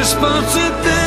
Responsibility.